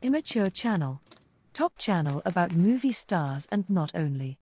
Immature channel. Top channel about movie stars and not only.